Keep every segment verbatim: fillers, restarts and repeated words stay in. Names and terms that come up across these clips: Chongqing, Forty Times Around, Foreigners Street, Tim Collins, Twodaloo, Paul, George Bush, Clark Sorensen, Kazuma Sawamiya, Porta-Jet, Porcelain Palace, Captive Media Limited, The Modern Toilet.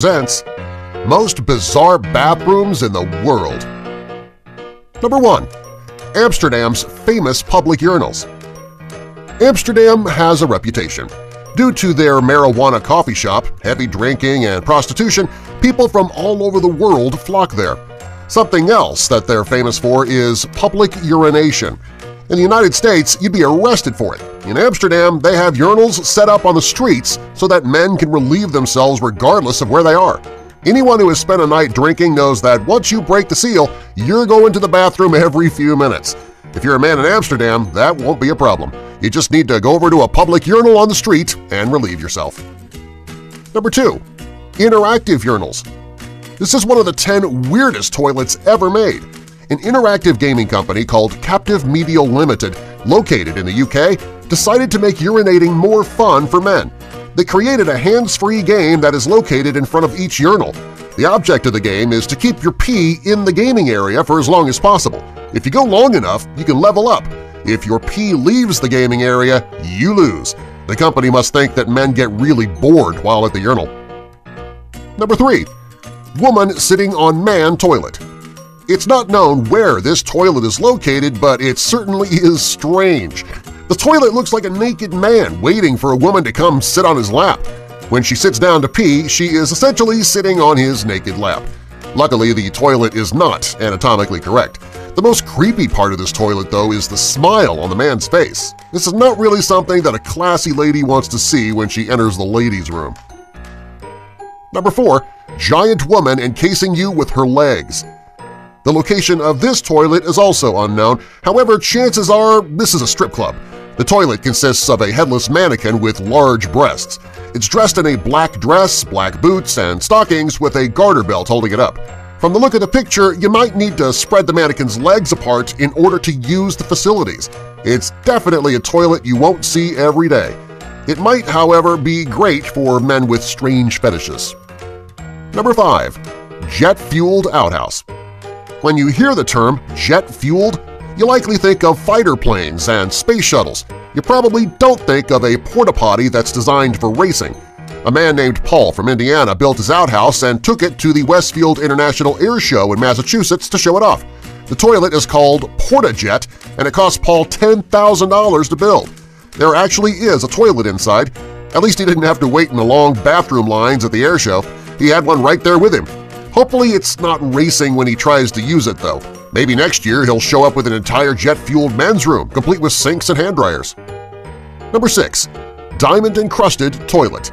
Presents most bizarre bathrooms in the world. Number one. Amsterdam's famous public urinals. Amsterdam has a reputation. Due to their marijuana coffee shop, heavy drinking, and prostitution, people from all over the world flock there. Something else that they're famous for is public urination. In the United States, you'd be arrested for it. In Amsterdam, they have urinals set up on the streets so that men can relieve themselves regardless of where they are. Anyone who has spent a night drinking knows that once you break the seal, you're going to the bathroom every few minutes. If you're a man in Amsterdam, that won't be a problem. You just need to go over to a public urinal on the street and relieve yourself. Number two. Interactive urinals. This is one of the ten weirdest toilets ever made. An interactive gaming company called Captive Media Limited, located in the U K, decided to make urinating more fun for men. They created a hands-free game that is located in front of each urinal. The object of the game is to keep your pee in the gaming area for as long as possible. If you go long enough, you can level up. If your pee leaves the gaming area, you lose. The company must think that men get really bored while at the urinal. Number three. Woman sitting on man toilet. It's not known where this toilet is located, but it certainly is strange. The toilet looks like a naked man waiting for a woman to come sit on his lap. When she sits down to pee, she is essentially sitting on his naked lap. Luckily, the toilet is not anatomically correct. The most creepy part of this toilet, though, is the smile on the man's face. This is not really something that a classy lady wants to see when she enters the ladies' room. Number four. Giant woman encasing you with her legs. The location of this toilet is also unknown, however, chances are this is a strip club. The toilet consists of a headless mannequin with large breasts. It's dressed in a black dress, black boots, and stockings with a garter belt holding it up. From the look of the picture, you might need to spread the mannequin's legs apart in order to use the facilities. It's definitely a toilet you won't see every day. It might, however, be great for men with strange fetishes. Number five. Jet-fueled outhouse. When you hear the term jet-fueled, you likely think of fighter planes and space shuttles. You probably don't think of a porta-potty that's designed for racing. A man named Paul from Indiana built his outhouse and took it to the Westfield International Air Show in Massachusetts to show it off. The toilet is called Porta-Jet, and it cost Paul ten thousand dollars to build. There actually is a toilet inside. At least he didn't have to wait in the long bathroom lines at the air show. He had one right there with him. Hopefully it's not racing when he tries to use it, though. Maybe next year he'll show up with an entire jet-fueled men's room, complete with sinks and hand dryers. Number six. Diamond-encrusted toilet.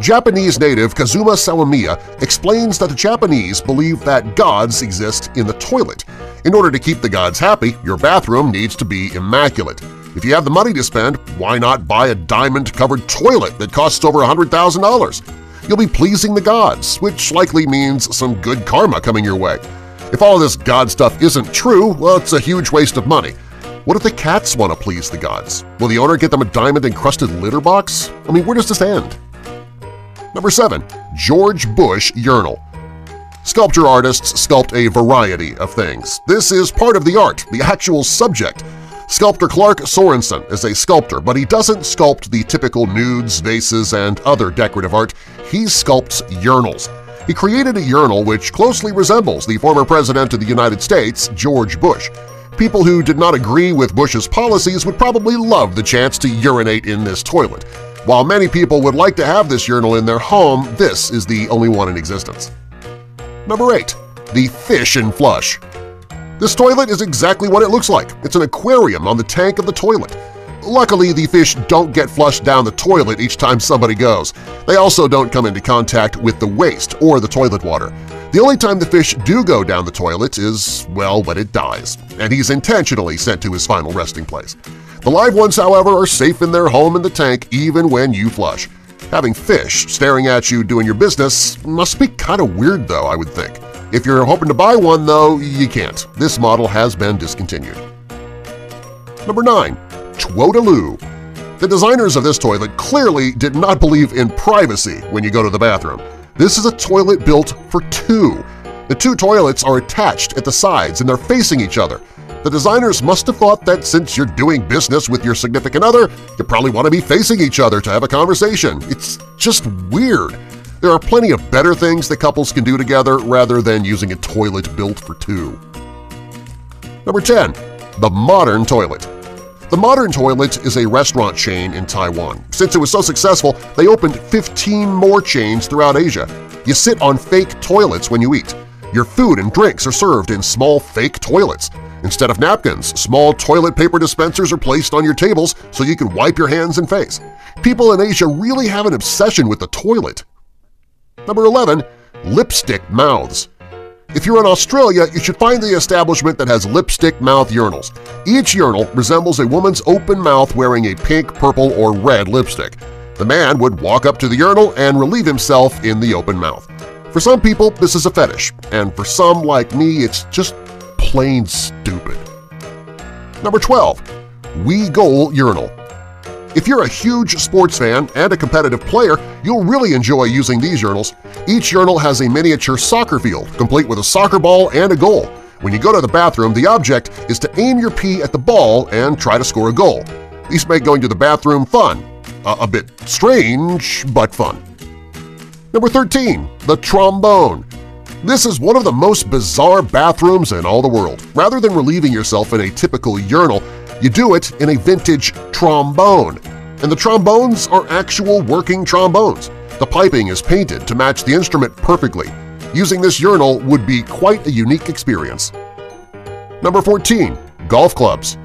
Japanese native Kazuma Sawamiya explains that the Japanese believe that gods exist in the toilet. In order to keep the gods happy, your bathroom needs to be immaculate. If you have the money to spend, why not buy a diamond-covered toilet that costs over one hundred thousand dollars? You'll be pleasing the gods, which likely means some good karma coming your way. If all this god stuff isn't true, well, it's a huge waste of money. What if the cats want to please the gods? Will the owner get them a diamond-encrusted litter box? I mean, where does this end? Number seven. George Bush urinal. Sculpture artists sculpt a variety of things. This is part of the art, the actual subject. Sculptor Clark Sorensen is a sculptor, but he doesn't sculpt the typical nudes, vases, and other decorative art. He sculpts urinals. He created a urinal which closely resembles the former president of the United States, George Bush. People who did not agree with Bush's policies would probably love the chance to urinate in this toilet. While many people would like to have this urinal in their home, this is the only one in existence. Number eight. The fish in flush. This toilet is exactly what it looks like. It's an aquarium on the tank of the toilet. Luckily, the fish don't get flushed down the toilet each time somebody goes. They also don't come into contact with the waste or the toilet water. The only time the fish do go down the toilet is, well, when it dies, and he's intentionally sent to his final resting place. The live ones, however, are safe in their home in the tank even when you flush. Having fish staring at you doing your business must be kind of weird, though, I would think. If you're hoping to buy one, though, you can't. This model has been discontinued. Number nine. Twodaloo. The designers of this toilet clearly did not believe in privacy when you go to the bathroom. This is a toilet built for two. The two toilets are attached at the sides and they're facing each other. The designers must have thought that since you're doing business with your significant other, you probably want to be facing each other to have a conversation. It's just weird. There are plenty of better things that couples can do together rather than using a toilet built for two. Number ten. The Modern Toilet. The Modern Toilet is a restaurant chain in Taiwan. Since it was so successful, they opened fifteen more chains throughout Asia. You sit on fake toilets when you eat. Your food and drinks are served in small fake toilets. Instead of napkins, small toilet paper dispensers are placed on your tables so you can wipe your hands and face. People in Asia really have an obsession with the toilet. Number eleven. Lipstick Mouths. If you're in Australia, you should find the establishment that has lipstick mouth urinals. Each urinal resembles a woman's open mouth wearing a pink, purple, or red lipstick. The man would walk up to the urinal and relieve himself in the open mouth. For some people, this is a fetish, and for some, like me, it's just plain stupid. Number twelve. We-goal Urinal. If you're a huge sports fan and a competitive player, you'll really enjoy using these urinals. Each urinal has a miniature soccer field, complete with a soccer ball and a goal. When you go to the bathroom, the object is to aim your pee at the ball and try to score a goal. These make going to the bathroom fun. Uh, a bit strange, but fun. Number thirteen. The Trombone. This is one of the most bizarre bathrooms in all the world. Rather than relieving yourself in a typical urinal, you do it in a vintage trombone, and the trombones are actual working trombones. The piping is painted to match the instrument perfectly. Using this urinal would be quite a unique experience. Number fourteen. Golf Clubs.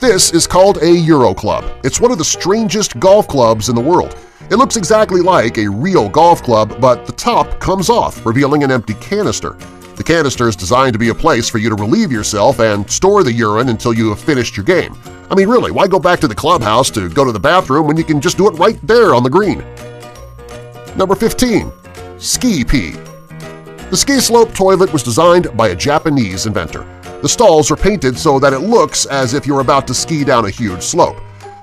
This is called a Euro Club. It's one of the strangest golf clubs in the world. It looks exactly like a real golf club, but the top comes off, revealing an empty canister. The canister is designed to be a place for you to relieve yourself and store the urine until you have finished your game. I mean, really, why go back to the clubhouse to go to the bathroom when you can just do it right there on the green? Number fifteen. Ski Pee. The ski slope toilet was designed by a Japanese inventor. The stalls are painted so that it looks as if you're about to ski down a huge slope.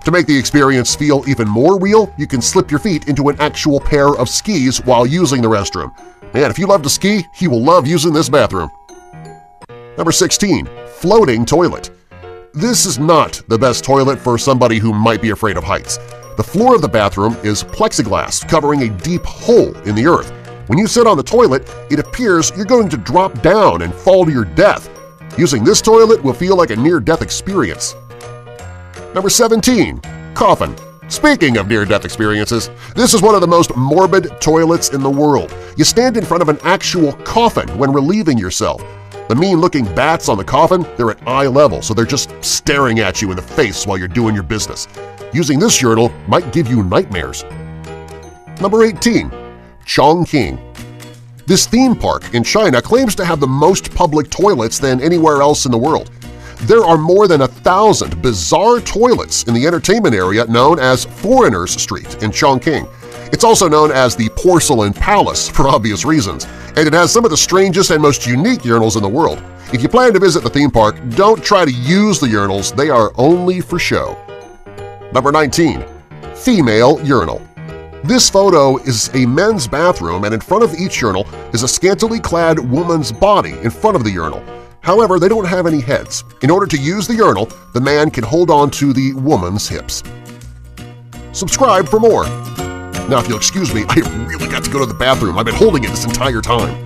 To make the experience feel even more real, you can slip your feet into an actual pair of skis while using the restroom. Man, if you love to ski, you will love using this bathroom. Number sixteen. Floating Toilet. This is not the best toilet for somebody who might be afraid of heights. The floor of the bathroom is plexiglass covering a deep hole in the earth. When you sit on the toilet, it appears you're going to drop down and fall to your death. Using this toilet will feel like a near-death experience. Number seventeen. Coffin. Speaking of near-death experiences, this is one of the most morbid toilets in the world. You stand in front of an actual coffin when relieving yourself. The mean-looking bats on the coffin, they're at eye level, so they're just staring at you in the face while you're doing your business. Using this urinal might give you nightmares. Number eighteen. Chongqing. This theme park in China claims to have the most public toilets than anywhere else in the world. There are more than a thousand bizarre toilets in the entertainment area known as Foreigners Street in Chongqing. It's also known as the Porcelain Palace for obvious reasons, and it has some of the strangest and most unique urinals in the world. If you plan to visit the theme park, don't try to use the urinals, they are only for show. Number nineteen. Female Urinal. This photo is a men's bathroom, and in front of each urinal is a scantily clad woman's body in front of the urinal. However, they don't have any heads. In order to use the urinal, the man can hold on to the woman's hips. Subscribe for more! Now, if you'll excuse me, I really got to go to the bathroom. I've been holding it this entire time.